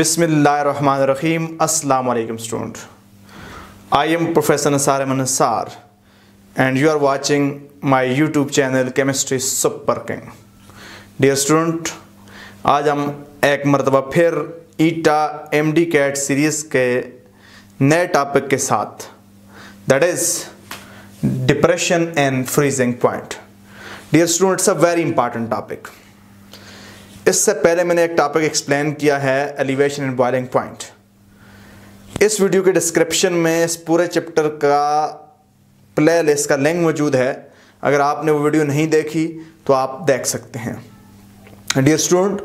Bismillahirrahmanirrahim. Assalamu alaikum, student. I am Professor Sarim Ansar, and you are watching my YouTube channel Chemistry Super King. Dear student, आज हम एक मर्तबा फिर ईटा MDCAT series के नए topic के साथ, that is depression and freezing point. Dear student, it's a very important topic. इससे पहले मैंने एक टॉपिक एक्सप्लेन किया है, एलिवेशन एंड बॉइलिंग पॉइंट. इस वीडियो के डिस्क्रिप्शन में इस पूरे चैप्टर का प्लेलिस्ट का लिंक मौजूद है. अगर आपने वो वीडियो नहीं देखी तो आप देख सकते हैं. डियर स्टूडेंट,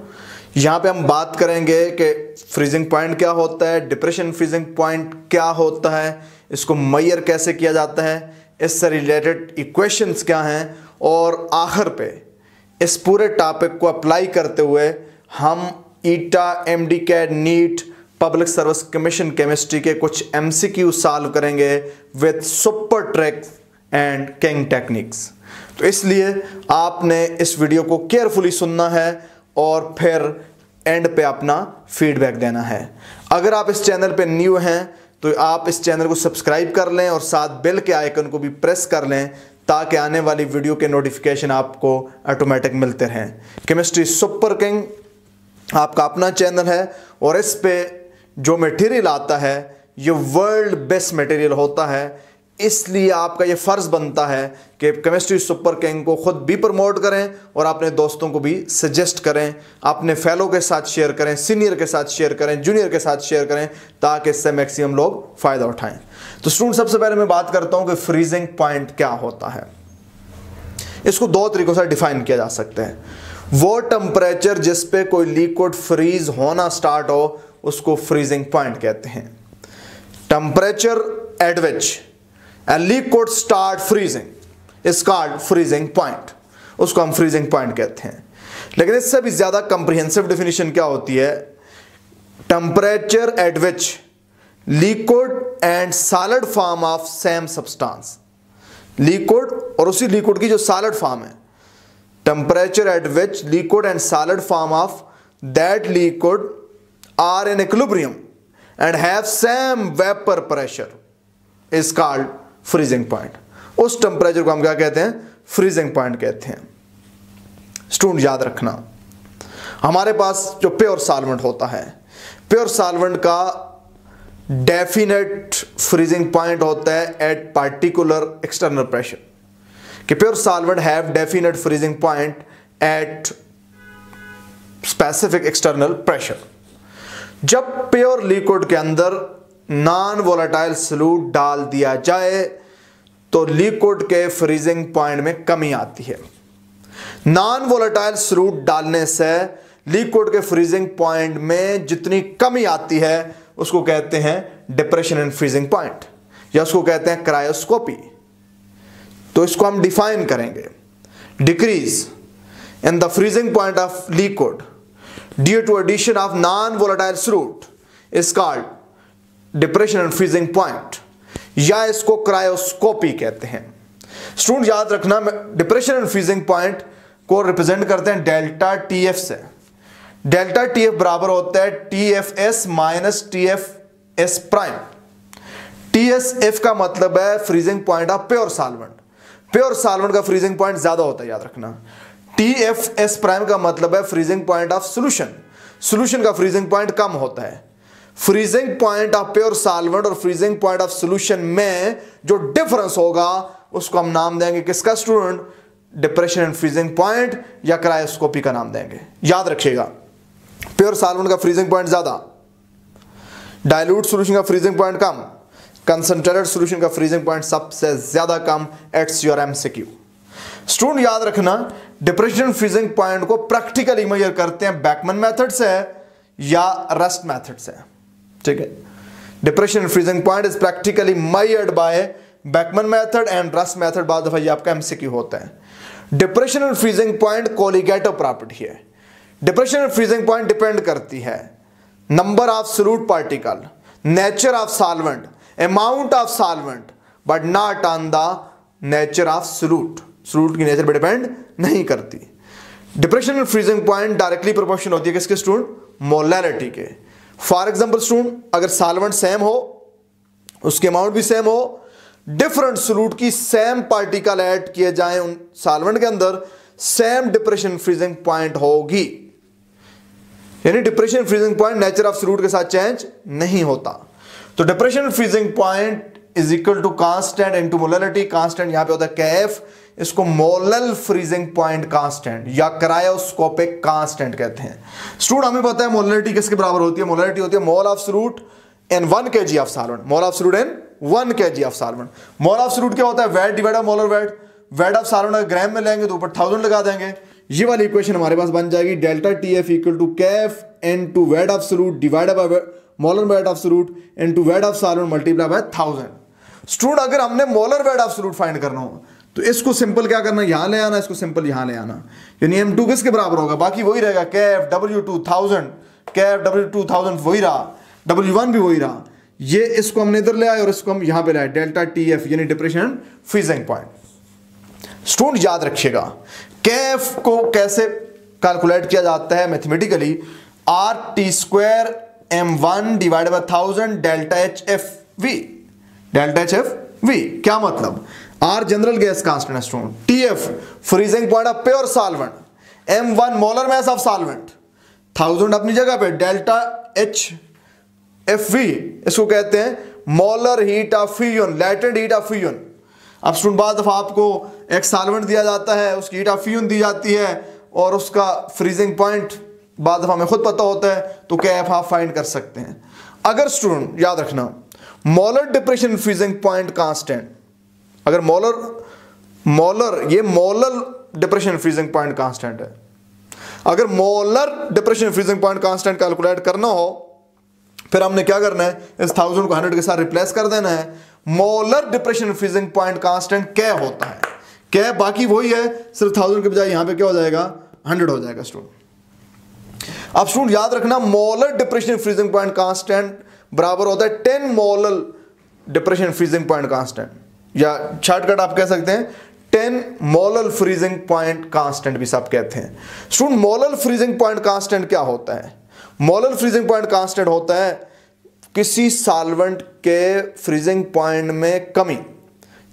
यहाँ पे हम बात करेंगे कि फ्रीजिंग पॉइंट क्या होता है, डिप्रेशन फ्रीजिंग पॉइंट क्या होता है, इसको मेजर कैसे किया जाता है, इससे रिलेटेड इक्वेशंस क्या हैं, और आखिर पे इस पूरे टॉपिक को अप्लाई करते हुए हम ETEA MDCAT NEET public service commission chemistry के कुछ MCQ सॉल्व करेंगे with super tricks and king techniques. तो इसलिए आपने इस वीडियो को केयरफुली सुनना है और फिर एंड पे अपना फीडबैक देना है. अगर आप इस चैनल पे न्यू हैं तो आप इस चैनल को सब्सक्राइब कर लें और साथ बेल के आइकन को भी प्रेस कर लें ताकि आने वाली वीडियो के नोटिफिकेशन आपको ऑटोमेटिक मिलते रहें. केमिस्ट्री सुपर किंग आपका अपना चैनल है और इस पे जो मटेरियल आता है ये वर्ल्ड बेस्ट मटेरियल होता है. इसलिए आपका ये फ़र्ज़ बनता है कि केमिस्ट्री सुपर किंग को ख़ुद भी प्रमोट करें और अपने दोस्तों को भी सजेस्ट करें, अपने फेलो के साथ शेयर करें, सीनियर के साथ शेयर करें, जूनियर के साथ शेयर करें, ताकि इससे मैक्सिमम लोग फ़ायदा उठाएं. तो स्टूडेंट, सबसे पहले मैं बात करता हूं कि फ्रीजिंग पॉइंट क्या होता है. इसको दो तरीक़ों से डिफ़ाइन किया जा सकता है. वो टेम्परेचर जिस पे कोई लिक्विड फ्रीज़ होना स्टार्ट हो उसको फ्रीजिंग पॉइंट कहते हैं. Temperature at which a liquid start freezing is called freezing point. उसको हम freezing point कहते हैं. लेकिन इससे भी ज़्यादा comprehensive definition क्या होती है? Temperature at which liquid and solid form of same substance. Liquid और उसी liquid की जो solid form है. Temperature at which liquid and solid form of that liquid are in equilibrium and have same vapor pressure is called freezing point. उस temperature को हम क्या कहते हैं? फ्रीजिंग पॉइंट कहते हैं. स्टूडेंट, याद रखना, हमारे पास जो प्योर सॉल्वेंट होता है, प्योर सॉल्वेंट का डेफिनेट फ्रीजिंग पॉइंट होता है एट पार्टिकुलर एक्सटर्नल प्रेशर. कि pure solvent have definite freezing point at specific external pressure. जब प्योर लिक्विड के अंदर नॉन वोलेटाइल सॉल्यूट डाल दिया जाए तो लिक्विड के फ्रीजिंग पॉइंट में कमी आती है. नॉन वोलेटाइल सॉल्यूट डालने से लिक्विड के फ्रीजिंग पॉइंट में जितनी कमी आती है उसको कहते हैं डिप्रेशन एंड फ्रीजिंग पॉइंट, या उसको कहते हैं क्रायोस्कोपी. तो इसको हम डिफाइन करेंगे. Decrease in the freezing point of liquid due to addition of non volatile solute is called depression and freezing point, या इसको क्रायोस्कोपी कहते हैं. स्टूडेंट, याद रखना, डिप्रेशन एंड फ्रीजिंग पॉइंट को रिप्रेजेंट करते हैं डेल्टा TF से. डेल्टा TF बराबर होता है TFS minus TFS prime. TSF का मतलब है freezing point of pure solvent. Pure solvent का फ्रीजिंग पॉइंट ज्यादा होता है, याद रखना. TFS प्राइम का मतलब है freezing point of solution. Solution का फ्रीजिंग पॉइंट कम होता है. Freezing point of pure solvent और फ्रीजिंग पॉइंट ऑफ सॉल्यूशन में जो डिफरेंस होगा उसको हम नाम देंगे किसका student? Depression and freezing point या क्रायोस्कोपी का नाम देंगे. याद रखिएगा, प्योर सॉल्वेंट का फ्रीजिंग पॉइंट ज्यादा, डाइल्यूट सॉल्यूशन का फ्रीजिंग पॉइंट कम, कंसंट्रेटेड सॉल्यूशन का फ्रीजिंग पॉइंट सबसे ज्यादा कम. It's your MCQ. स्टूडेंट, याद रखना, डिप्रेशन फ्रीजिंग पॉइंट को प्रैक्टिकली मेजर करते हैं बैकमैन मेथड से या रस्ट मेथड से. ठीक है, depression and freezing point is practically measured by Beckmann method and Rast method. बाद दफा ये आपका MCQ होता है. Depression and freezing point colligative property है. Depression and freezing point depend करती है number of solute particle, nature of solvent, amount of solvent, but not on the nature of solute. Solute की नेचर पर depend नहीं करती. Depression and freezing point directly proportional होती है किसके student? Molarity के. फॉर एग्जाम्पल स्टूडेंट अगर solvent same हो, उसके अमाउंट भी सेम हो, डिफरेंट सोल्यूट की सेम पार्टिकल ऐड किए जाएं उन सॉल्वेंट के अंदर, सेम डिप्रेशन फ्रीजिंग पॉइंट होगी, यानी depression freezing point nature of solute के साथ चेंज नहीं होता। तो depression freezing point is equal to constant into molality. Constant यहां पे होता है केएफ, इसको मोलल फ्रीजिंग पॉइंट कांस्टेंट या क्रायोस्कोपिक कांस्टेंट कहते हैं। स्टूडेंट हमें पता है मोलैलिटी किसके बराबर होती है? मोलैलिटी होती है mole of solute and 1 kg of solvent. Mole of solute and 1 kg of solvent. Mole of solute क्या होता है? Weight divide by molar weight. Weight of solvent अगर ग्राम में लेंगे तो ऊपर 1000 लगा देंगे। ये वाली इक्वेशन हमारे पास बन जाएगी delta T F equal to KF into weight of solute divided by molar weight of solute into weight of solvent multiply by 1000। Student अगर हमने molar weight of solute find करना हो तो इसको सिंपल क्या करना है, यहां ले आना, इसको सिंपल यहां ले आना, यानी एम टू किसके बराबर होगा? बाकी वही रहेगा, केएफ डब्ल्यू 2000, केएफ डब्ल्यू 2000 वही रहा, W1 भी वही रहा। ये इसको हमने इधर ले आए और इसको हम यहां पे लाए, डेल्टा टीएफ यानी डिप्रेशन फ्रीजिंग पॉइंट। स्टूडेंट याद रखिएगा केएफ को कैसे कैलकुलेट किया जाता है mathematically, R T square M one divide by 1000 delta H F V. Delta H F V क्या मतलब? R general gas constant, student TF freezing point of pure solvent, M one molar mass of solvent, 1000 अपनी जगह पे, delta H F we इसको कहते हैं molar heat of fusion, latent heat of fusion. अब student बाद आपको एक सॉल्वेंट दिया जाता है, उसकी हीट ऑफ फ्यूजन दी जाती है और उसका फ्रीजिंग पॉइंट बाद हमें खुद पता होता है, तो केएफ आप फाइंड कर सकते हैं। अगर स्टूडेंट याद रखना molar depression freezing point constant, अगर ये molar depression freezing point constant है, अगर molar depression freezing point constant calculate करना हो फिर हमने क्या करना है, इस 1000 को 100 के साथ रिप्लेस कर देना है। Molar depression freezing point constant क्या होता है? क्या बाकी वही है, सिर्फ 1000 के बजाय यहां पे क्या हो जाएगा, 100 हो जाएगा। स्टूडेंट अब स्टूडेंट याद रखना molar depression freezing point constant बराबर होता है 10 molar depression freezing point constant, या शॉर्टकट आप कह सकते हैं 10 मोलर फ्रीजिंग पॉइंट कांस्टेंट भी सब कहते हैं। Student molar freezing point constant क्या होता है? मोलर फ्रीजिंग पॉइंट कांस्टेंट होता है किसी सॉल्वेंट के फ्रीजिंग पॉइंट में कमी,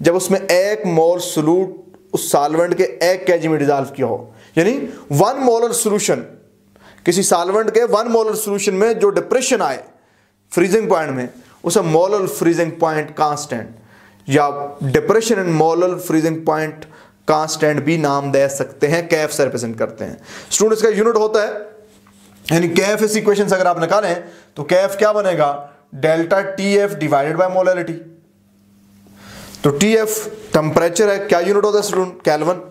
जब उसमें 1 मोल सोल्यूट उस सॉल्वेंट के 1 केजी में डिजॉल्व किया हो, यानी 1 मोलर सॉल्यूशन, किसी सॉल्वेंट के 1 मोलर सॉल्यूशन में जो डिप्रेशन आए फ्रीजिंग पॉइंट में, उसे मोलर फ्रीजिंग पॉइंट कांस्टेंट या depression in molar freezing point constant भी नाम दे सकते हैं। केएफ से रिप्रेजेंट करते हैं। स्टूडेंट इसका यूनिट होता है, यानी केएफ इस इक्वेशन से अगर आप निकालें तो केएफ क्या बनेगा, delta TF divided by molality. तो टीएफ टेम्परेचर है, क्या यूनिट होता है स्टूडेंट, केल्विन।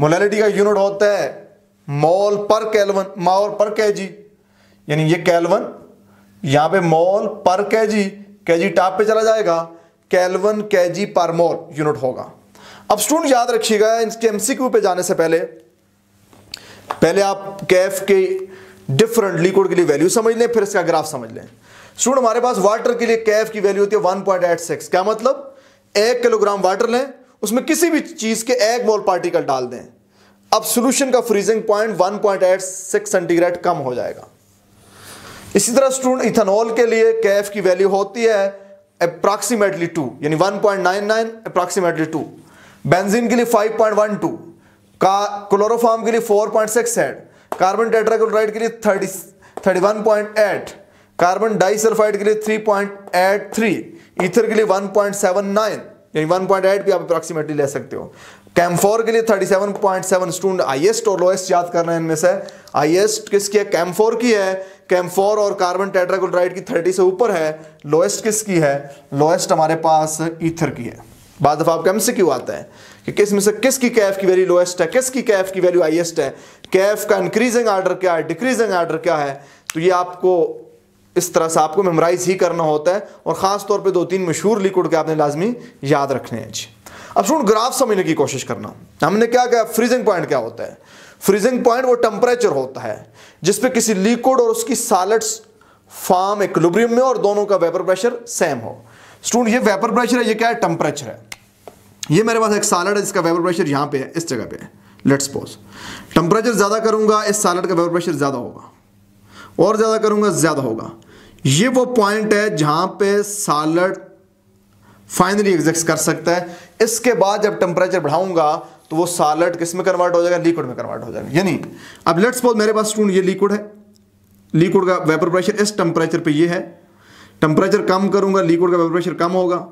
मोलैलिटी का यूनिट होता है मोल पर केल्विन, मोल पर केजी, यानी ये केल्विन, यहां पे मोल पर केजी, केजी टॉप पे चला जाएगा, केल्विन केजी पर मोल यूनिट होगा। अब स्टूडेंट याद रखिएगा इसके एमसीक्यू पे जाने से पहले आप केएफ के डिफरेंट लिक्विड के लिए वैल्यू समझ लें, फिर इसका ग्राफ समझ लें। स्टूडेंट हमारे पास वाटर के लिए केएफ की वैल्यू होती है 1.86। क्या मतलब, 1 किलोग्राम वाटर लें, उसमें किसी भी चीज के 1 मोल पार्टिकल डाल दें, अब सॉल्यूशन का फ्रीजिंग पॉइंट 1.86 सेंटीग्रेड कम हो जाएगा। इसी तरह स्टूडेंट इथेनॉल के लिए केएफ की वैल्यू होती है अप्रॉक्सीमेटली 2, यानी 1.99 अप्रॉक्सीमेटली 2। बेंजीन के लिए 5.12, क्लोरोफॉर्म के लिए 4.68, कार्बन टेट्राक्लोराइड के लिए 31.8, कार्बन डाइसल्फाइड के लिए 3.83, ईथर के लिए 1.79, यानी 1.8 भी आप अप्रॉक्सीमेटली ले सकते हो। कैम्फोर के लिए 37.7। स्टूडेंट हाईएस्ट और लोएस्ट याद करना है इनमें से, हाईएस्ट किसकी है, कैम्फोर की है, कैम्फोर और कार्बन टेट्राक्लोराइड की 30 से ऊपर है। लोएस्ट किसकी है, लोएस्ट हमारे पास ईथर की है। बाद दफा आपको एमसीक्यू आता है कि किस में से किसकी केएफ की वैल्यू लोएस्ट है, किसकी केएफ की वैल्यू हाईएस्ट है, केएफ का इंक्रीजिंग ऑर्डर क्या है, डिक्रीजिंग ऑर्डर क्या है। तो ये आपको इस तरह से आपको मेमोराइज ही करना होता है, और खास तौर पे 2-3 मशहूर लिक्विड के आपने लाजमी याद रखने हैं। अब सुन ग्राफ समझने की कोशिश करना, हमने क्या कहा फ्रीजिंग पॉइंट क्या होता है। फ्रीजिंग पॉइंट वो टेम्परेचर होता है जिसपे किसी लिक्विड और उसकी सॉलिड्स फॉर्म इक्विलिब्रियम में और दोनों का वेपर प्रेशर सेम हो। स्टूडेंट ये वेपर प्रेशर है, ये क्या है, टेम्परेचर है। ये मेरे पास एक सॉलिड है जिसका वेपर प्रेशर यहाँ पे है, इस जगह पे है, लेट्स सपोज टेम्परेचर ज़्यादा करूँगा, इस सॉलिड का वेपर प्रेशर ज़्यादा होगा, और ज़्यादा करूँगा ज़्यादा होगा। ये वो पॉइंट है जहां पे सालट फाइनली एग्जिस्ट कर सकता है। इसके बाद जब टेम्परेचर बढ़ाऊंगा तो वो सालट किस में कन्वर्ट हो जाएगा, लिक्विड में कन्वर्ट हो जाएगा। यानी अब लेट्स सपोज मेरे पास स्टूडेंट ये लिक्विड है, लिक्विड का वेपर प्रेशर इस टेम्परेचर पे ये है, टेम्परेचर कम करूंगा लिक्विड का वेपर प्रेशर कम होगा,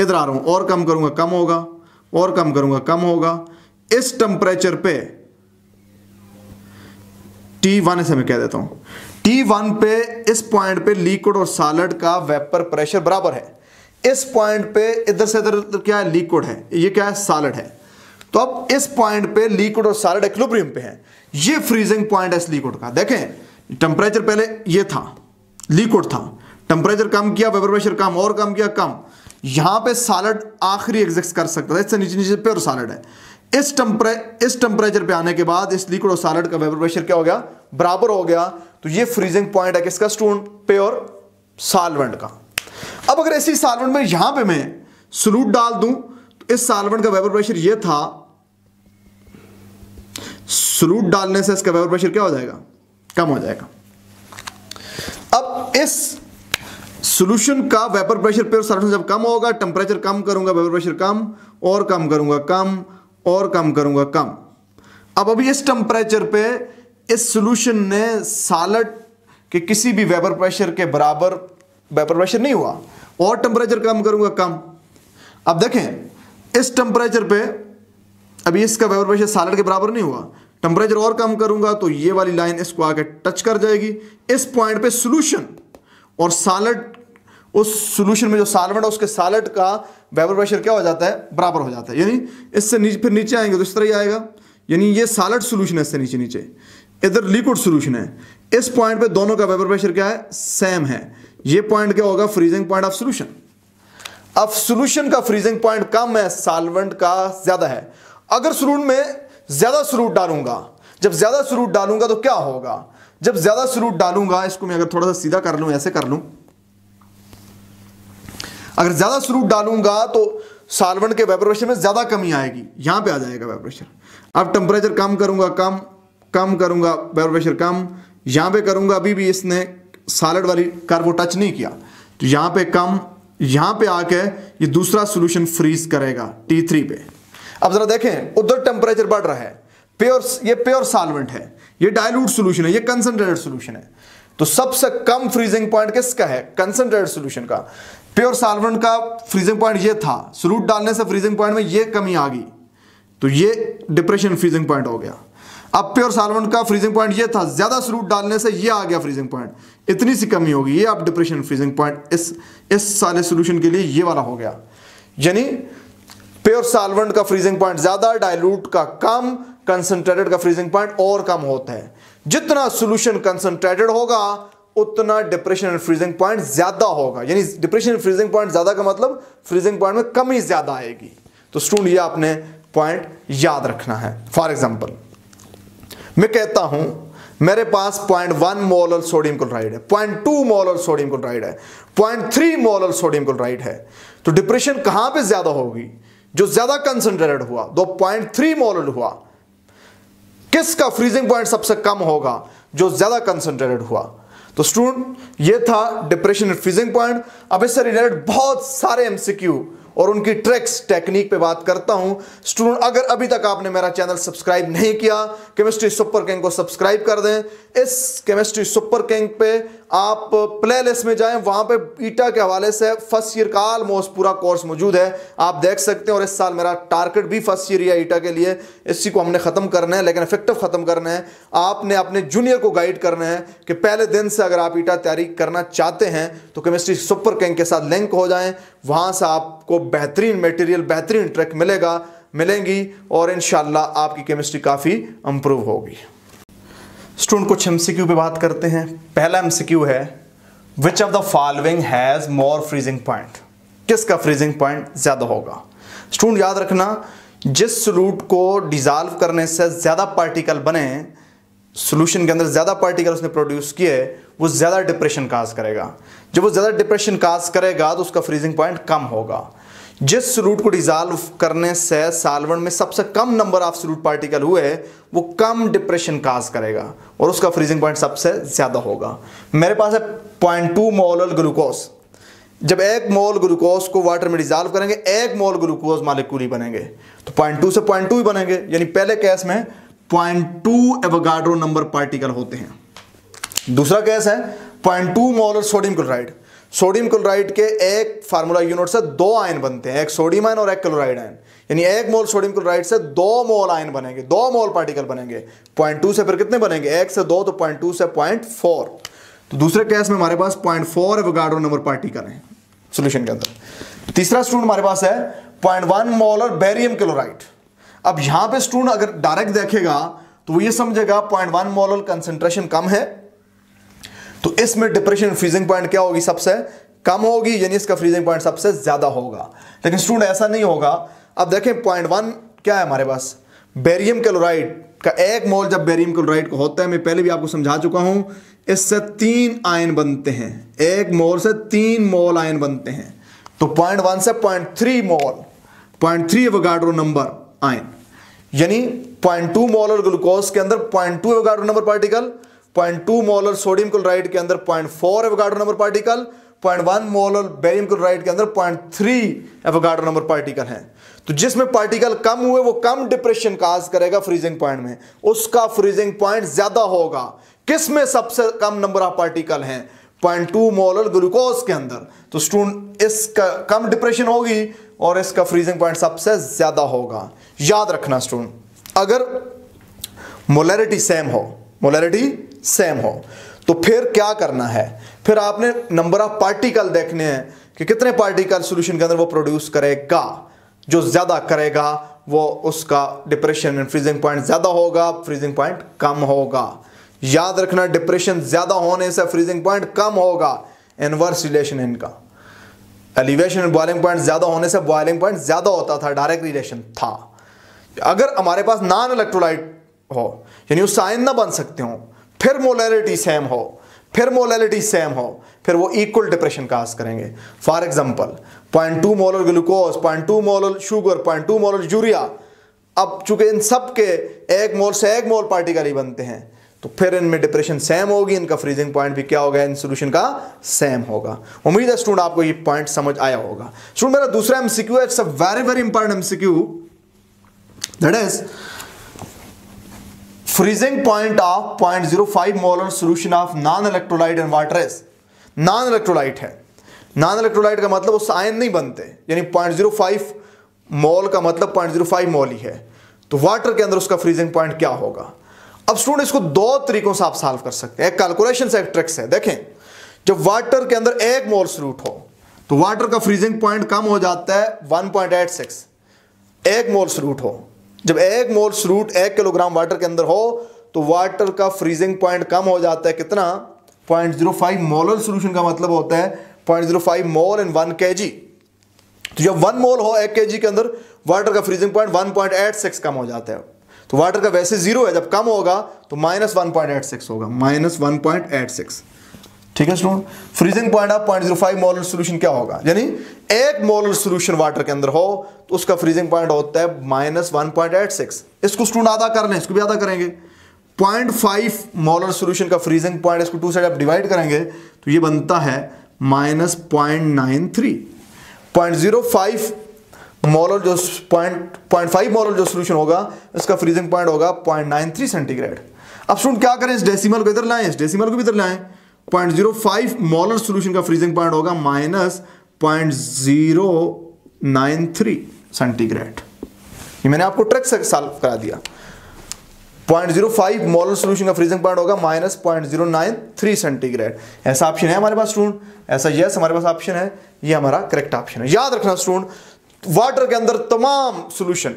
इधर आ रहा हूं और कम करूंगा कम होगा और कम करूंगा कम होगा। इस टेम्परेचर पे T1 ऐसे मैं कह देता हूं, T1 पे इस पॉइंट पे लिक्विड और सॉलिड का वेपर प्रेशर बराबर है। इस पॉइंट पे इधर से इधर क्या है, लिक्विड है, ये क्या है, सॉलिड है। तो अब इस पॉइंट पे लिक्विड और सॉलिड इक्विलिब्रियम पे है, ये फ्रीजिंग पॉइंट है इस लिक्विड का। देखें टेम्परेचर पहले ये था, लिक्विड था, टेम्परेचर कम किया, वेपर प्रेशर कम और कम किया कम, यहां पे सॉलिड आखिरी एग्जिस्ट कर सकता है, इससे नीचे नीचे प्योर सॉलिड है। इस टेम्परेचर पे आने के बाद इस लिक्विड और सॉलिड का वेपर प्रेशर क्या हो गया, बराबर हो गया। तो ये फ्रीजिंग पॉइंट है किसका स्टूडेंट, प्योर सॉल्वेंट का। अब अगर इसी सॉल्वेंट में यहां पे मैं सोल्यूट डाल दूं तो इस सॉल्वेंट का वेपर प्रेशर ये था, सोल्यूट डालने से इसका वेपर प्रेशर क्या हो जाएगा, कम हो जाएगा। अब इस सोल्यूशन का वेपर प्रेशर प्योर सॉल्वेंट जब कम होगा, टेम्परेचर कम करूंगा वेपर प्रेशर कम और कम करूंगा कम और कम करूंगा कम। अब अभी इस टेम्परेचर पे इस सॉल्यूशन ने सॉलिड के किसी भी वेपर प्रेशर के बराबर वेपर प्रेशर नहीं हुआ, और टेम्परेचर कम करूंगा कम। अब देखें इस टेम्परेचर पे अभी इसका वेपर प्रेशर सॉलिड के बराबर नहीं हुआ, टेम्परेचर और कम करूंगा तो ये वाली लाइन इसको आके टच कर जाएगी। इस पॉइंट पे सॉल्यूशन और सॉलिड, उस सॉल्यूशन में जो सॉल्वेंट है उसके सॉलिड का वेपर प्रेशर क्या हो जाता है, बराबर हो जाता है। यानी इससे नीचे फिर नीचे आएंगे तो इस तरह ही आएगा, यानी ये सॉलिड सॉल्यूशन है, इससे नीचे नीचे इधर लिक्विड सॉल्यूशन है। इस पॉइंट पे दोनों का वेपर प्रेशर क्या है, सेम है। ये पॉइंट क्या होगा, फ्रीजिंग पॉइंट ऑफ सॉल्यूशन। अब सॉल्यूशन का फ्रीजिंग पॉइंट कम है, सॉल्वेंट का ज्यादा है। अगर सोल्यूट में ज्यादा सोल्यूट डालूंगा, जब ज्यादा सोल्यूट डालूंगा तो क्या होगा, जब ज्यादा सोल्यूट डालूंगा, इसको मैं अगर थोड़ा सा सीधा कर लूं, ऐसे कर लूं, अगर ज्यादा सोल्यूट डालूंगा तो सॉल्वेंट के वेपर प्रेशर में ज्यादा कमी आएगी, यहां पे आ जाएगा वेपर प्रेशर। अब टेम्परेचर कम करूंगा कम, कम करूंगा वेपर प्रेशर कम, यहां पे करूंगा, अभी भी इसने सॉलिड वाली कर्व को टच नहीं किया, तो यहां पे कम, यहां पे आके ये दूसरा सॉल्यूशन फ्रीज करेगा T3 पे। अब जरा देखें उधर टेम्परेचर बढ़ रहा है, प्योर, ये प्योर सॉल्वेंट है, ये डाइल्यूट सॉल्यूशन है, ये कंसंट्रेटेड सॉल्यूशन है। तो सबसे कम फ्रीजिंग पॉइंट किसका है, कंसंट्रेटेड सॉल्यूशन का। प्योर सॉल्वेंट का फ्रीजिंग पॉइंट ये था, सोल्यूट डालने से फ्रीजिंग पॉइंट में ये कमी आ गई, तो ये डिप्रेशन फ्रीजिंग पॉइंट हो गया। अब प्योर सॉल्वेंट का फ्रीजिंग पॉइंट ये था, ज्यादा सोल्यूट डालने से ये आ गया फ्रीजिंग पॉइंट, इतनी सी कमी होगी, ये अब डिप्रेशन फ्रीजिंग पॉइंट इस सारे सॉल्यूशन के लिए ये वाला हो गया। यानी प्योर सॉल्वेंट का फ्रीजिंग पॉइंट ज्यादा, डाइल्यूट का कम, कंसंट्रेटेड का फ्रीजिंग पॉइंट और कम होता है। जितना सॉल्यूशन कंसंट्रेटेड होगा उतना डिप्रेशन एंड फ्रीजिंग पॉइंट ज्यादा होगा, यानी डिप्रेशन एंड फ्रीजिंग पॉइंट ज्यादा का मतलब फ्रीजिंग पॉइंट में कमी ज्यादा आएगी। तो स्टूडेंट ये आपने पॉइंट याद रखना है। फॉर एग्जांपल मैं कहता हूं मेरे पास 0.1 मोलर सोडियम क्लोराइड है, 0.2 मोलर सोडियम क्लोराइड है, 0.3 मोलर सोडियम क्लोराइड है, तो डिप्रेशन कहां पे ज्यादा होगी, जो ज्यादा कंसंट्रेटेड हुआ, 0.3 मोलर हुआ। किसका फ्रीजिंग पॉइंट सबसे कम होगा, जो ज्यादा कंसंट्रेटेड हुआ। तो स्टूडेंट ये था डिप्रेशन एंड फ्रीजिंग पॉइंट। अब इससे रिलेटेड बहुत सारे एमसीक्यू और उनकी ट्रिक्स टेक्निक पे बात करता हूं। स्टूडेंट अगर अभी तक आपने मेरा चैनल सब्सक्राइब नहीं किया, केमिस्ट्री सुपर किंग को सब्सक्राइब कर दें। इस केमिस्ट्री सुपर किंग पे आप प्लेलिस्ट में जाएं, वहां पे ईटा के हवाले से फर्स्ट ईयर का ऑलमोस्ट पूरा कोर्स मौजूद है, आप देख सकते हैं। और इस साल मेरा टारगेट भी फर्स्ट ईयर या ईटा के लिए, इसी को हमने खत्म करना है, लेकिन इफेक्टिव खत्म करना है। आपने अपने जूनियर को गाइड करना है कि पहले दिन से अगर आप ईटा तैयारी करना चाहते हैं तो केमिस्ट्री सुपर किंग के साथ लिंक हो जाएं, वहां से आपको बेहतरीन मटेरियल, बेहतरीन ट्रैक मिलेंगी और इंशाल्लाह आपकी केमिस्ट्री काफ़ी इंप्रूव होगी। स्टूडेंट कुछ एमसीक्यू पे बात करते हैं। पहला एमसीक्यू है, which of the following has more freezing point, किसका फ्रीजिंग पॉइंट ज़्यादा होगा। स्टूडेंट याद रखना, जिस सोल्यूट को डिज़ॉल्व करने से ज़्यादा पार्टिकल बने, सोल्यूशन के अंदर ज़्यादा पार्टिकल उसने प्रोड्यूस किए, वो ज़्यादा डिप्रेशन काज करेगा। जब वो ज़्यादा डिप्रेशन काज करेगा तो उसका फ्रीजिंग पॉइंट कम होगा। जिस सॉल्यूट को डिसॉल्व करने से सॉल्वेंट में सबसे कम नंबर ऑफ सॉल्यूट पार्टिकल हुए वो कम डिप्रेशन काज करेगा और उसका फ्रीजिंग पॉइंट सबसे ज़्यादा होगा। मेरे पास है 0.2 मोलर ग्लूकोज। जब 1 मोल ग्लूकोज को वाटर में डिसॉल्व करेंगे 1 मोल ग्लूकोज मॉलिक्यूल ही बनेंगे, तो 0.2 से 0.2 ही बनेंगे, यानी पहले केस में 0.2 एवोगाड्रो नंबर पार्टिकल होते हैं। दूसरा केस है 0.2 molar sodium chloride. Sodium chloride के एक फार्मूला यूनिट से 2 आयन बनते हैं, एक सोडियम आयन और एक क्लोराइड आयन, यानी 1 मोल सोडियम क्लोराइड से 2 मोल आयन बनेंगे, 2 मोल पार्टिकल बनेंगे। 0.2 से फिर कितने बनेंगे, 1 से 2, तो 0.2 से 0.4, तो दूसरे केस में हमारे पास 0.4 एवोगाड्रो नंबर पार्टिकल है सॉल्यूशन के अंदर। तीसरा स्टूडेंट हमारे पास है 0.1 मोलर बेरियम क्लोराइड। अब यहाँ पे स्टूडेंट अगर डायरेक्ट देखेगा तो वो ये समझेगा 0.1 मोलर कंसेंट्रेशन कम है, तो इसमें डिप्रेशन फ्रीजिंग पॉइंट क्या होगी, सबसे कम होगी, यानी इसका फ्रीजिंग पॉइंट सबसे ज्यादा होगा। लेकिन स्टूडेंट ऐसा नहीं होगा। अब देखें 0.1 क्या है हमारे पास, बेरियम क्लोराइड का 1 मोल जब बेरियम क्लोराइड को होता है, मैं पहले भी आपको समझा चुका हूं, इससे 3 आयन बनते हैं, 1 मोल से 3 मोल आयन बनते हैं, तो 0.1 से 0.3 मोल, 0.3 एवोगाड्रो नंबर आयन, यानी 0.2 मोलर ग्लूकोज के अंदर 0.2 Avogadro number particle, 0.2 molar sodium chloride के अंदर 0.4 Avogadro number particle, 0.1 molar barium chloride के अंदर 0.3 एवोगाड्रो नंबर पार्टिकल हैं। तो जिसमें पार्टिकल कम हुए वो कम डिप्रेशन काज करेगा फ्रीजिंग पॉइंट में, उसका फ्रीजिंग पॉइंट ज्यादा होगा। किस में सबसे कम नंबर ऑफ पार्टिकल हैं, 0.2 मोलर ग्लूकोज के अंदर, तो स्टूडेंट इसका कम डिप्रेशन होगी और इसका फ्रीजिंग पॉइंट सबसे ज्यादा होगा। याद रखना स्टूडेंट, अगर मोलैरिटी सेम हो, मोलैरिटी सेम हो, तो फिर क्या करना है, फिर आपने नंबर ऑफ पार्टिकल देखने हैं कि कितने पार्टिकल सॉल्यूशन के अंदर वो प्रोड्यूस करेगा, जो ज़्यादा करेगा वो उसका डिप्रेशन एंड फ्रीजिंग पॉइंट ज़्यादा होगा, फ्रीजिंग पॉइंट कम होगा। याद रखना, डिप्रेशन ज़्यादा होने से फ्रीजिंग पॉइंट कम होगा, इनवर्स रिलेशन इनका। एलिवेशन एंड बॉइलिंग पॉइंट ज़्यादा होने से बॉइलिंग पॉइंट ज़्यादा होता था, डायरेक्ट रिलेशन था। अगर हमारे पास नॉन इलेक्ट्रोलाइट हो, यानी उससे आयन ना बन सकते हों, फिर मोलैरिटी सेम हो, फिर मोलैरिटी सेम हो, फिर वो इक्वल डिप्रेशन काज करेंगे। For example 0.2 molar glucose, 0.2 molar sugar, 0.2 molar urea, अब चूंकि इन सब के 1 मोल से 1 मोल पार्टिकल ही बनते हैं, तो फिर इनमें डिप्रेशन सेम होगी, इनका फ्रीजिंग पॉइंट भी क्या होगा, इन सॉल्यूशन का सेम होगा। उम्मीद है स्टूडेंट आपको ये पॉइंट समझ आया होगा। स्टूडेंट मेरा दूसरा एमसीक्यू है, it's a very very important MCQ, that is freezing point of 0.05 molar solution of non-electrolyte and water is non-electrolyte है। Non-electrolyte का मतलब उससे आयन नहीं बनते, यानी 0.05 मोल का मतलब 0.05 मोल ही है, तो वाटर के अंदर उसका फ्रीजिंग पॉइंट क्या होगा। अब स्टूडेंट इसको 2 तरीकों से आप सॉल्व कर सकते हैं, एक कैलकुलेशन से, एक ट्रिक्स है। देखें, जब वाटर के अंदर 1 मोल सॉल्यूट हो तो वाटर का फ्रीजिंग पॉइंट कम हो जाता है 1.86। 1 मोल सॉल्यूट हो, जब 1 मोल सॉल्यूट 1 किलोग्राम वाटर के अंदर हो तो वाटर का फ्रीजिंग पॉइंट कम हो जाता है कितना, 0.05 मोलर सॉल्यूशन का मतलब होता है 0.05 मोल इन 1 केजी। तो जब 1 मोल हो 1 केजी के अंदर, वाटर का फ्रीजिंग पॉइंट 1.86 कम हो जाता है, तो वाटर का वैसे 0 है, जब कम होगा तो -1.86 होगा, -1.86। ठीक है student, freezing point of 0.05 molar solution क्या होगा, यानी 1 मोलर सॉल्यूशन वाटर के अंदर हो तो उसका फ्रीजिंग पॉइंट होता है -1.86। इसको स्टूडेंट आधा कर लें, इसको भी आधा करेंगे, 0.5 मोलर सॉल्यूशन का फ्रीजिंग पॉइंट, इसको 2 से जब डिवाइड करेंगे तो ये बनता है -0.93। 0.05 मोलर जो 0.5 मोलर जो सॉल्यूशन होगा इसका फ्रीजिंग पॉइंट होगा 0.93 सेंटीग्रेड। अब स्टूडेंट क्या करें, इस डेसिमल को इधर लाएं, इस डेसिमल को भी इधर लाएं, 0.05 मोलर सॉल्यूशन का फ्रीजिंग पॉइंट होगा -0.93 सेंटीग्रेड। ये मैंने आपको ट्रिक से सॉल्व करा दिया। 0.05 मोलर सॉल्यूशन का फ्रीजिंग पॉइंट होगा -0.93 सेंटीग्रेड। ऐसा ऑप्शन है हमारे पास स्टूडेंट, ऐसा यस हमारे पास ऑप्शन है, ये हमारा करेक्ट ऑप्शन है। याद रखना स्टूडेंट, वाटर के अंदर तमाम सॉल्यूशन,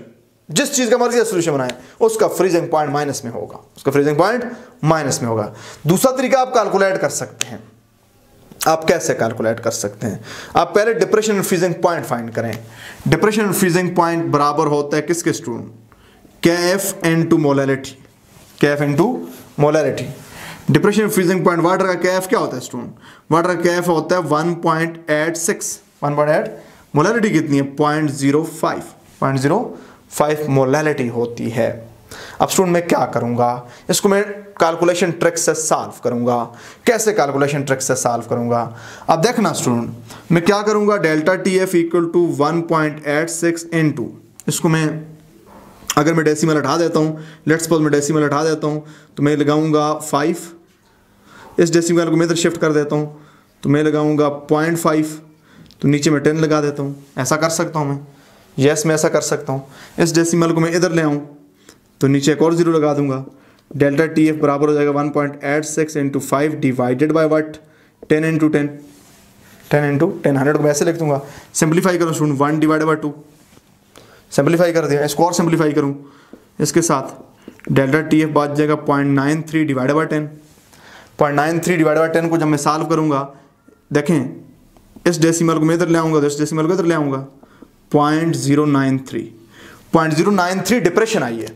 जिस चीज का मर्जी सोल्यूशन बनाए, उसका फ्रीजिंग पॉइंट माइनस में होगा, उसका फ्रीजिंग पॉइंट माइनस में होगा। दूसरा तरीका आप कैलकुलेट कर सकते हैं। आप कैसे कैलकुलेट कर सकते हैं, आप पहले depression and freezing point find करें। डिप्रेशन एंड फ्रीजिंग पॉइंट बराबर होता है किसके student, Kf into molarity, Kf into molarity. Depression and freezing point water का Kf क्या होता है स्टूडेंट, वाटर का Kf होता है 1.86, 1.8 मोलैलिटी कितनी है 0.05 मोलैलिटी होती है। अब स्टूडेंट मैं क्या करूंगा, इसको मैं कैलकुलेशन ट्रिक से सॉल्व करूंगा। कैसे कैलकुलेशन ट्रिक से सॉल्व करूंगा अब देखना स्टूडेंट, मैं क्या करूंगा delta T F equal to 1.86 into, इसको मैं अगर मैं डेसिमल हटा देता हूं, लेट्स सपोज मैं डेसिमल हटा देता हूं तो मैं लगाऊंगा 5, इस डेसिमल को मैं इधर शिफ्ट कर देता हूँ तो मैं लगाऊंगा 0.5, तो नीचे मैं 10 लगा देता हूँ। ऐसा कर सकता हूँ मैं, यस मैं ऐसा कर सकता हूँ। इस डेसिमल को मैं इधर ले आऊँ तो नीचे एक और जीरो लगा दूंगा। डेल्टा टी एफ बराबर हो जाएगा 1.86 into 5 divided by what 10 into 10 100 को मैं ऐसे लिख दूंगा। सिंप्लीफाई करूँ स्टूडेंट 1 डिवाइड बाई 2, सिंप्लीफाई कर दिया। इसको और सिंप्लीफाई करूँ इसके साथ डेल्टा टी एफ बात जाएगा 0.93 डिवाइड बाई 10। 0.93 डिवाइड बाई 10 को जब मैं सॉल्व करूँगा देखें, इस डेसिमल को मैं इधर ले आऊँगा तो इस डेसिमल को इधर ले आऊँगा 0.093 डिप्रेशन आई है।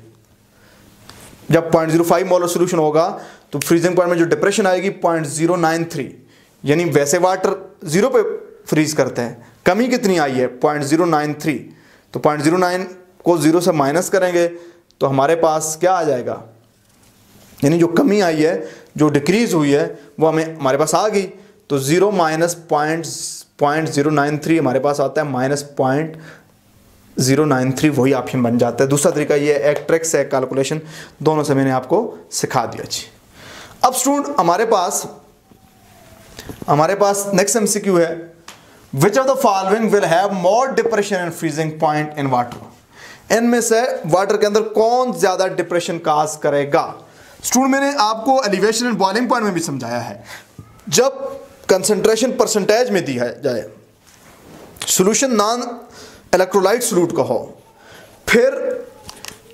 जब 0.05 मोलर सोल्यूशन होगा तो फ्रीजिंग पॉइंट में जो डिप्रेशन आएगी 0.093, यानी वैसे वाटर 0 पे फ्रीज करते हैं, कमी कितनी आई है 0.093, तो 0.09 को 0 से माइनस करेंगे तो हमारे पास क्या आ जाएगा, यानी जो कमी आई है जो डिक्रीज हुई है वो हमारे पास आ गई। तो 0 माइनस 0.093 हमारे पास आता है -0.093, वही ऑप्शन बन जाता है। दूसरा तरीका ये है, एक ट्रिक से एक कैलकुलेशन, दोनों से मैंने आपको सिखा दिया जी। अब स्टूडेंट हमारे पास नेक्स्ट एमसीक्यू है, which of the following will have more depression and freezing point in water. इनमें से वाटर के अंदर कौन ज्यादा डिप्रेशन काज करेगा। स्टूडेंट मैंने आपको एलिवेशन एंड बॉइलिंग पॉइंट में भी समझाया है, जब कंसंट्रेशन परसेंटेज में दिया जाए, सॉल्यूशन नॉन इलेक्ट्रोलाइट सॉल्यूट का हो, फिर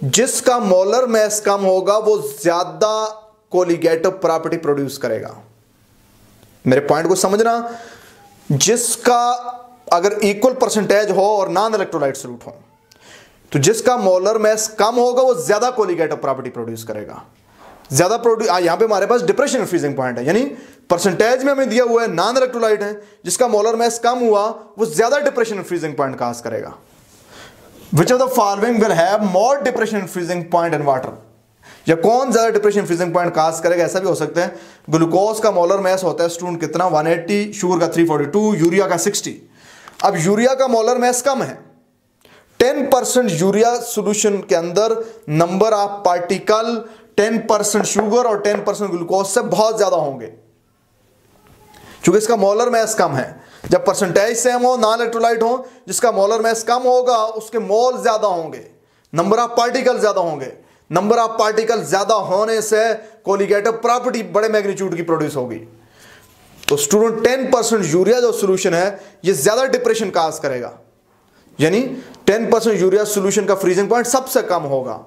जिसका मोलर मास कम होगा वो ज्यादा कोलिगेटिव प्रॉपर्टी प्रोड्यूस करेगा। मेरे पॉइंट को समझना, जिसका अगर इक्वल परसेंटेज हो और नॉन इलेक्ट्रोलाइट सॉल्यूट हो तो जिसका मोलर मास कम होगा वो ज्यादा कोलिगेटिव प्रॉपर्टी प्रोड्यूस करेगा। ज्यादा यहाँ पे हमारे पास डिप्रेशन एंड फ्रीजिंग पॉइंट है, यानी परसेंटेज में हमें दिया हुआ है नॉन इलेक्ट्रोलाइट है, जिसका मोलर मास कम हुआ वो ज्यादा depression and freezing point cause करेगा। Which of the following will have more depression and freezing point in water, या कौन ज्यादा डिप्रेशन फ्रीजिंग पॉइंट काज करेगा। ऐसा भी हो सकता है, ग्लूकोज का मोलर मास होता है स्टूडेंट कितना 180, शुगर का 342, यूरिया का 60। अब यूरिया का मोलर मास कम है, 10% यूरिया सोल्यूशन के अंदर नंबर ऑफ पार्टिकल 10% शुगर और 10% ग्लूकोज से बहुत ज्यादा होंगे, क्योंकि इसका मोलर मास कम है। जब परसेंटेज सेम हो, नॉन इलेक्ट्रोलाइट हो, जिसका मोलर मास कम होगा उसके मोल ज्यादा होंगे, नंबर ऑफ पार्टिकल ज्यादा होंगे। नंबर ऑफ पार्टिकल ज्यादा होने से कोलिगेटिव प्रॉपर्टी बड़े मैग्नीट्यूड की प्रोड्यूस होगी। तो स्टूडेंट 10% यूरिया जो सोल्यूशन है यह ज्यादा डिप्रेशन काज करेगा, यानी 10% यूरिया सोल्यूशन का फ्रीजिंग पॉइंट सबसे कम होगा।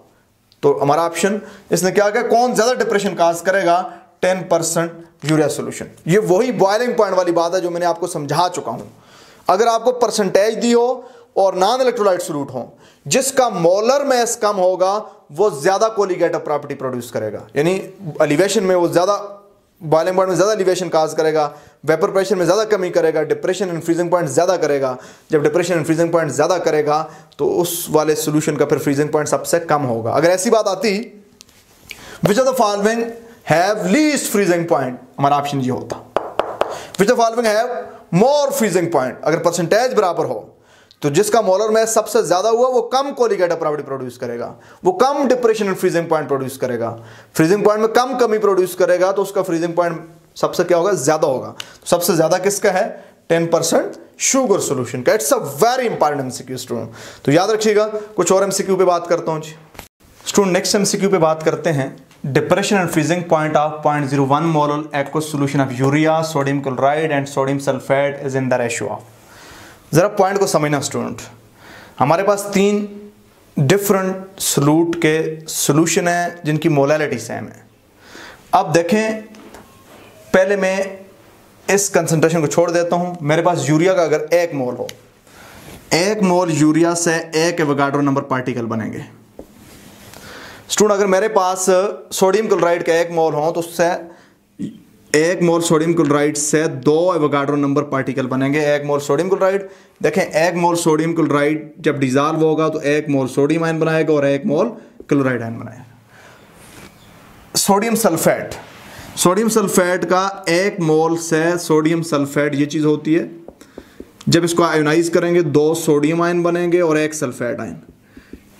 तो हमारा ऑप्शन इसने क्या कहा, कौन ज्यादा डिप्रेशन काज करेगा 10% यूरिया सोल्यूशन। ये वही बॉइलिंग पॉइंट वाली बात है जो मैंने आपको समझा चुका हूं। अगर आपको परसेंटेज दी हो और नॉन इलेक्ट्रोलाइट सोल्यूट हो, जिसका मोलर मास कम होगा वो ज्यादा कोलिगेटिव प्रॉपर्टी प्रोड्यूस करेगा, यानी एलिवेशन में वो ज्यादा, बॉइलिंग पॉइंट में ज्यादा एलिवेशन काज करेगा, वेपर प्रेशर में ज्यादा कमी करेगा, डिप्रेशन एंड फ्रीजिंग पॉइंट ज्यादा करेगा। जब डिप्रेशन एंड फ्रीजिंग पॉइंट ज्यादा करेगा तो उस वाले सॉल्यूशन का फिर फ्रीजिंग पॉइंट सबसे कम होगा। अगर ऐसी बात आती which of the following have least freezing point, हमारा ऑप्शन ये होता। Which of the following have more freezing point, अगर परसेंटेज बराबर हो तो जिसका मोलर मास सबसे ज्यादा हुआ वो कम कोलिगेटिव प्रॉपर्टी प्रोड्यूस करेगा, वो कम depression and freezing point produce करेगा, फ्रीजिंग पॉइंट में कम कमी प्रोड्यूस करेगा, तो उसका फ्रीजिंग पॉइंट सबसे क्या होगा, ज्यादा होगा। तो सबसे ज्यादा किसका है 10% शुगर सोल्यूशन का। It's a very important MCQ student, तो याद रखिएगा। कुछ और एमसीक्यू पे बात करता हूं जी स्टूडेंट। नेक्स्ट एमसीक्यू पे बात करते हैं, depression and freezing point of 0.01 molar aqueous solution of urea, sodium chloride and sodium sulphate is in the ratio of. जरा पॉइंट को समझना स्टूडेंट, हमारे पास 3 डिफरेंट सॉल्यूट के सॉल्यूशन हैं जिनकी मोलैलिटी सेम है। अब देखें, पहले मैं इस कंसंट्रेशन को छोड़ देता हूं। मेरे पास यूरिया का अगर 1 मोल हो, 1 मोल यूरिया से 1 एवोगाड्रो नंबर पार्टिकल बनेंगे। स्टूडेंट अगर मेरे पास सोडियम क्लोराइड का 1 मोल हो तो उससे एक मोल सोडियम क्लोराइड से दो एवोगाड्रो नंबर पार्टिकल बनेंगे। एक मोल सोडियम क्लोराइड, देखें एक मोल सोडियम क्लोराइड जब डिजॉल्व होगा तो एक मोल सोडियम आयन बनाएगा और एक मोल क्लोराइड आयन बनाएगा। सोडियम सल्फेट, सोडियम सल्फेट का एक मोल से सोडियम सल्फेट ये चीज़ होती है, जब इसको आयोनाइज करेंगे दो सोडियम आयन बनेंगे और एक सल्फेट आयन,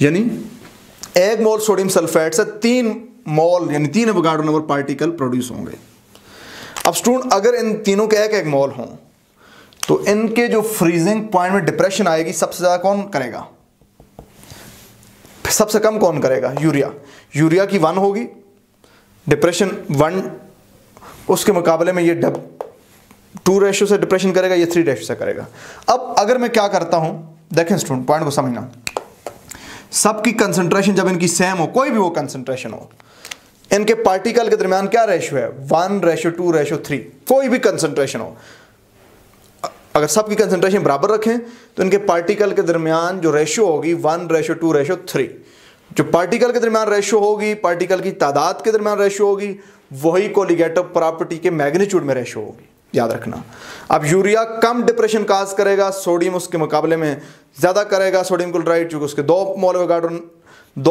यानी एक मोल सोडियम सल्फेट से तीन मोल यानी तीन एवोगाड्रो नंबर पार्टिकल प्रोड्यूस होंगे। अब स्टूडेंट अगर इन तीनों के एक एक मोल हों तो इनके जो फ्रीजिंग पॉइंट में डिप्रेशन आएगी सबसे ज़्यादा कौन करेगा, सबसे कम कौन करेगा? यूरिया। यूरिया की 1 होगी डिप्रेशन 1, उसके मुकाबले में ये 2 रेशो से डिप्रेशन करेगा, ये 3 रेशो से करेगा। अब अगर मैं क्या करता हूँ, देखें स्टूडेंट पॉइंट को समझना, सबकी कंसनट्रेशन जब इनकी सेम हो, कोई भी वो कंसनट्रेशन हो, इनके पार्टिकल के दरमियान क्या रेशो है, 1:2:3, कोई भी कंसंट्रेशन हो, अगर सबकी कंसंट्रेशन बराबर रखें तो इनके पार्टिकल के दरमियान जो रेशो होगी 1:2:3, जो पार्टिकल के दरमियान रेशो होगी, पार्टिकल की तादाद के दरमियान रेशो होगी, वही कोलिगेटिव प्रॉपर्टी के मैग्नीट्यूड में रेशो होगी, याद रखना। अब यूरिया कम डिप्रेशन काज करेगा, सोडियम उसके मुकाबले में ज़्यादा करेगा, सोडियम क्लोराइड चूँकि उसके 2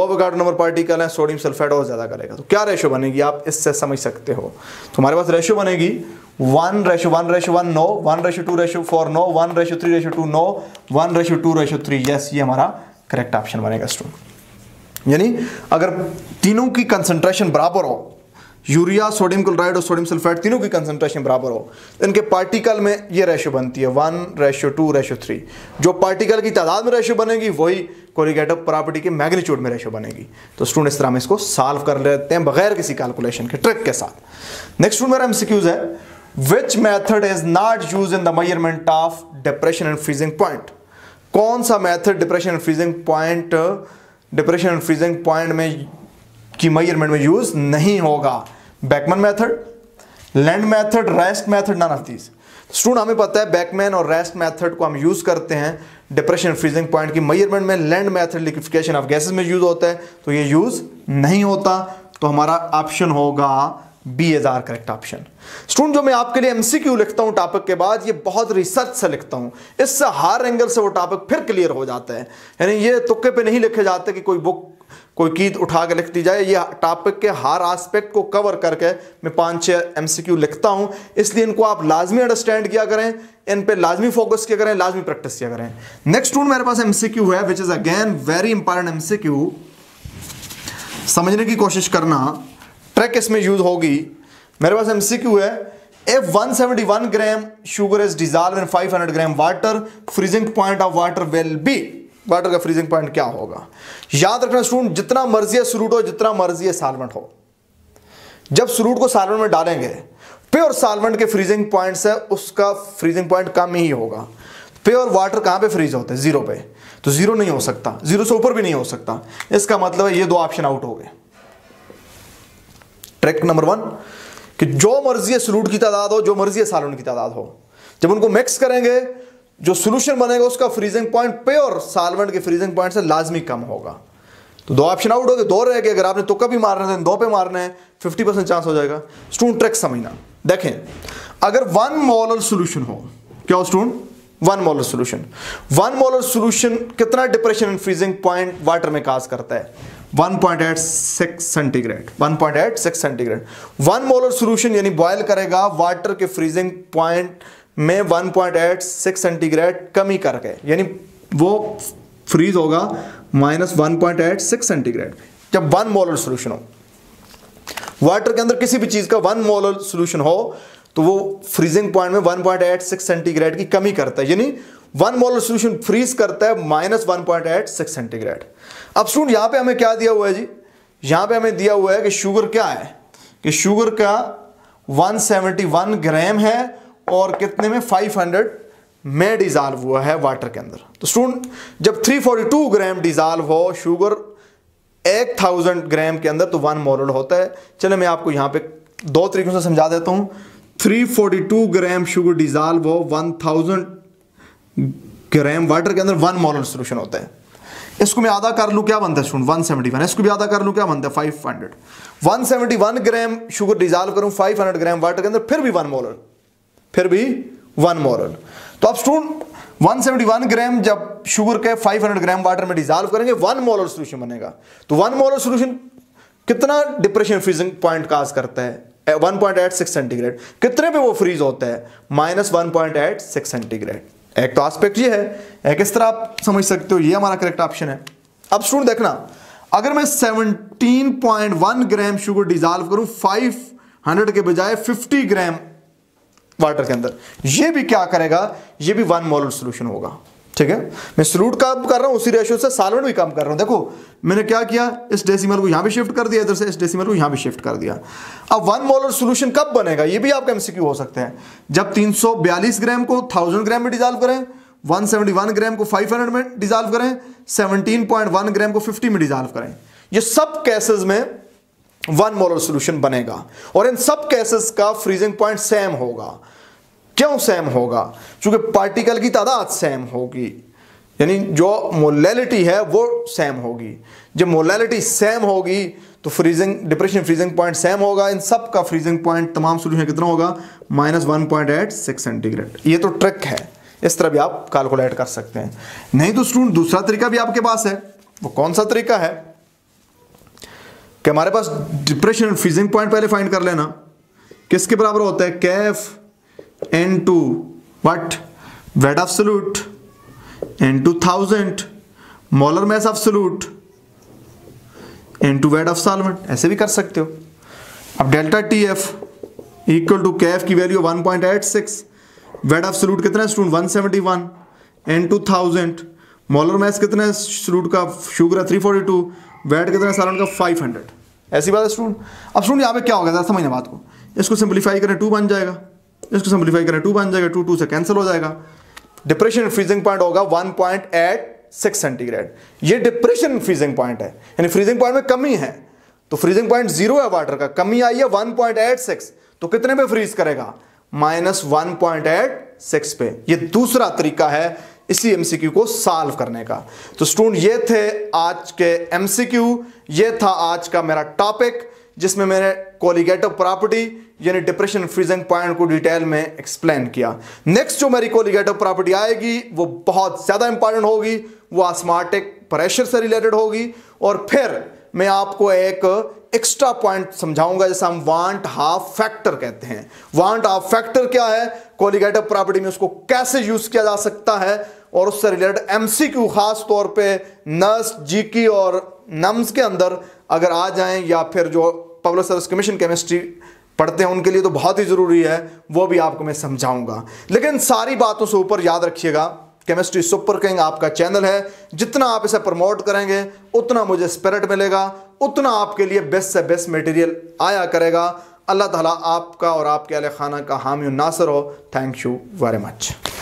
एवोगाड्रो नंबर पार्टिकल हैं, सोडियम सल्फेट और ज़्यादा करेगा, तो क्या रेशो बनेगी आप इससे समझ सकते हो। तो हमारे पास रेशो बनेगी 1:1:1 नो, 1:2:4 नो, 1:3:2 नो, 1:2:3 यस, ये हमारा करेक्ट ऑप्शन बनेगा स्टूडेंट। यानी अगर तीनों की कंसनट्रेशन बराबर हो, यूरिया सोडियम क्लोराइड और सोडियम सल्फेट तीनों की कंसनट्रेशन बराबर हो, तो इनके पार्टिकल में ये रेशो बनती है 1:2:3, जो पार्टिकल की तादाद में रेशो बनेगी वही कोलिगेटिव प्रॉपर्टी के मैग्नीट्यूड में रेशो बनेगी। तो स्टूडेंट इस तरह हम इसको सॉल्व कर लेते हैं बगैर किसी कैलकुलेशन के, ट्रिक के साथ। नेक्स्ट मेरा MCQs है, which method is not use in the measurement of depression and freezing point, कौन सा method depression and freezing point में की मेजरमेंट में यूज नहीं होगा? Beckmann method, land method, rest method, none of these. Student हमें पता है बैकमैन और रेस्ट मेथड को हम यूज करते हैं डिप्रेशन फ्रीजिंग पॉइंट की मेजरमेंट में। Land method liquefaction of gases में यूज होता है, तो ये यूज नहीं होता, तो हमारा ऑप्शन होगा B is are correct option. Student जो मैं आपके लिए MCQ लिखता हूँ टॉपिक के बाद, ये बहुत रिसर्च से लिखता हूँ, इससे हर एंगल से वो टॉपिक फिर क्लियर हो जाता है, यानी ये तुक्के पे नहीं लिखे जाते कि कोई बुक कोई कीद उठा के लिख दी जाए, ये टॉपिक के हर आस्पेक्ट को कवर करके मैं 5-6 MCQ लिखता हूँ, इसलिए इनको आप लाजमी अंडरस्टैंड किया करें, इन पे लाजमी फोकस किया करें, लाजमी प्रैक्टिस किया करें। नेक्स्ट स्टूडेंट मेरे पास MCQ है which is again very important MCQ, समझने की कोशिश करना, ट्रिक इसमें यूज होगी। मेरे पास MCQ है, if 171 gram sugar is dissolve in 500 gram water, freezing point of water will be, water का फ्रीजिंग पॉइंट क्या होगा? याद रखना स्टूडेंट जितना मर्जी है सॉल्यूट हो, जितना मर्जी है सॉल्वेंट हो, जब सॉल्यूट को सॉल्वेंट में डालेंगे प्योर सॉल्वेंट के फ्रीजिंग पॉइंट से उसका फ्रीजिंग पॉइंट कम ही होगा। प्योर वाटर कहाँ पे फ्रीज होते हैं? 0 पे, तो 0 नहीं हो सकता, 0 से ऊपर भी नहीं हो सकता, इसका मतलब है ये 2 ऑप्शन आउट हो गए। ट्रिक नंबर 1 कि जो मर्जी है सॉल्यूट की तादाद हो, जो मर्जी है सॉल्वेंट की तादाद हो, जब उनको मिक्स करेंगे जो सोल्यूशन बनेगा उसका फ्रीजिंग पॉइंट प्योर सॉल्वेंट के फ्रीजिंग पॉइंट से लाजमी कम होगा, तो 2 ऑप्शन आउट हो गए, 2 रह गए। अगर आपने तुक्का भी मारना है 2 पे मारना है, 50% चांस हो जाएगा। स्टूडेंट ट्रिक समझना, देखें अगर 1 मोलर सोल्यूशन हो, क्या हो student? 1 molar solution, 1 molar solution कितना depression and freezing point water में काज करता है? 1.86 सेंटीग्रेड, 1.86 सेंटीग्रेड। 1 मोलर सोल्यूशन यानी बॉयल करेगा वाटर के फ्रीजिंग पॉइंट में 1.86 सेंटीग्रेड कमी करके, यानी वो फ्रीज होगा -1.86 सेंटीग्रेड जब 1 मोलर सोल्यूशन हो। वाटर के अंदर किसी भी चीज़ का 1 मोलर सोल्यूशन हो तो वो फ्रीजिंग पॉइंट में 1.86 सेंटीग्रेड की कमी करता है, यानी 1 मोलर सोल्यूशन फ्रीज करता है -1.86 सेंटीग्रेड। अब स्टूडेंट यहाँ पे हमें क्या दिया हुआ है जी? यहाँ पे हमें दिया हुआ है कि शुगर क्या है, कि शुगर का 171 ग्राम है और कितने में 500 में डिजॉल्व हुआ है वाटर के अंदर। तो स्टूडेंट जब 342 ग्राम डिजॉल्व हो शुगर 1000 ग्राम के अंदर तो 1 मोलर होता है। चले मैं आपको यहाँ पे 2 तरीकों से समझा देता हूँ। 342 ग्राम शुगर डिजॉल्व हो 1000 ग्राम वाटर के अंदर 1 मोलर सोल्यूशन होता है, इसको मैं आधा कर लूँ, क्या बनता है स्टूडेंट 171। इसको भी आधा कर लूँ, क्या बनता है 500। 171 ग्राम शुगर डिजॉल्व करूँ 500 ग्राम वाटर के अंदर, फिर भी 1 मोलर, फिर भी 1 मोलर। तो अब स्टूडेंट 171 ग्राम जब शुगर के 500 ग्राम वाटर में डिजॉल्व करेंगे 1 मोलर सोल्यूशन बनेगा। तो 1 मोलर सोल्यूशन कितना डिप्रेशन फ्रीजिंग पॉइंट काज करता है 1.86 सेंटीग्रेड, कितने पे वो फ्रीज होता है -1.86 सेंटीग्रेड। एक तो आस्पेक्ट ये है, एक इस तरह आप समझ सकते हो, ये हमारा करेक्ट ऑप्शन है। अब स्टूडेंट देखना, अगर मैं 17.1 ग्राम शुगर डिजॉल्व करूं 500 के बजाय 50 ग्राम वाटर के अंदर, ये भी क्या करेगा, ये भी 1 मोलर सोल्यूशन होगा। ठीक है, मैं सॉल्यूट काम कर रहा हूं उसी रेशियो से, सॉल्वेंट भी काम कर रहा हूं। देखो मैंने क्या किया, इस डेसिमल को यहां भी शिफ्ट कर दिया, इधर से इस डेसिमल को यहां भी शिफ्ट कर दिया। अब 1 मोलर सॉल्यूशन कब बनेगा, ये भी आपका एमसीक्यू हो सकते हैं। जब 342 ग्राम को 1000 ग्राम में डिजॉल्व करें, 171 ग्राम को 500 में डिजॉल्व करें, 17.1 ग्राम को 50 में डिजॉल्व करें, ये सब केसेस में 1 मोलर सोल्यूशन बनेगा। और इन सब केसेस का फ्रीजिंग पॉइंट सेम होगा। क्यों सेम होगा, क्योंकि पार्टिकल की तादाद सेम होगी, यानी जो मोलैलिटी है वो सेम होगी। जब मोलैलिटी सेम होगी तो freezing depression freezing point same होगा। इन सब का फ्रीजिंग पॉइंट तमाम सोल्यूशन कितना होगा -1.86 सेंटीग्रेड। ये तो ट्रिक है, इस तरह भी आप कैलकुलेट कर सकते हैं। नहीं तो स्टूडेंट दूसरा तरीका भी आपके पास है, वो कौन सा तरीका है कि हमारे पास डिप्रेशन फ्रीजिंग पॉइंट पहले फाइंड कर लेना, किसके बराबर होता है Kf into what weight absolute into 1000 molar mass absolute into weight of solvent, ऐसे भी कर सकते हो। अब delta TF equal to KF की वैल्यू 1.86, वेट एब्सोल्यूट कितना है स्टूडेंट 171 into 1000, मोलर मैस कितना है सॉल्यूट का शुगर है 342, वेट कितना है सॉल्वेंट का 500। ऐसी बात है स्टूडेंट। अब स्टूडेंट यहाँ पे क्या होगा, जरा समझना बात को, इसको सिंप्लीफाई करें 2 बन जाएगा, इसको सिंपलीफाई करें 2 बन जाएगा, 2 से कैंसिल हो जाएगा। डिप्रेशन फ्रीजिंग पॉइंट होगा 1.86 सेंटीग्रेड। ये डिप्रेशन फ्रीजिंग पॉइंट है, यानी फ्रीजिंग पॉइंट में कमी है। तो फ्रीजिंग पॉइंट 0 है वाटर का, कमी आई है 1.86, तो कितने पे फ्रीज करेगा -1.86 पे। ये दूसरा तरीका है इसी एमसीक्यू को सॉल्व करने का। तो स्टूडेंट ये थे आज के एमसीक्यू, ये था आज का मेरा टॉपिक जिसमें मैंने कोलिगेटिव प्रॉपर्टी यानी डिप्रेशन फ्रीजिंग पॉइंट को डिटेल में एक्सप्लेन किया। नेक्स्ट जो मेरी कोलिगेटिव प्रॉपर्टी आएगी वो बहुत ज़्यादा इंपॉर्टेंट होगी, वो ऑस्मोटिक प्रेशर से रिलेटेड होगी। और फिर मैं आपको एक एक्स्ट्रा पॉइंट समझाऊंगा जैसे हम वांट हाफ फैक्टर कहते हैं। वांट हाफ फैक्टर क्या है, कोलिगेटिव प्रॉपर्टी में उसको कैसे यूज किया जा सकता है, और उससे रिलेटेड एमसीक्यू खास तौर पे नर्स जीके और नम्स के अंदर अगर आ जाएं, या फिर जो पब्लिक सर्विस कमीशन केमिस्ट्री पढ़ते हैं उनके लिए तो बहुत ही ज़रूरी है, वो भी आपको मैं समझाऊंगा। लेकिन सारी बातों से ऊपर याद रखिएगा, केमिस्ट्री सुपर किंग आपका चैनल है, जितना आप इसे प्रमोट करेंगे उतना मुझे स्पिरिट मिलेगा, उतना आपके लिए बेस्ट से बेस्ट मटेरियल आया करेगा। अल्लाह ताला आपका और आपके अहले खाना का हामी और नासर हो। Thank you very much.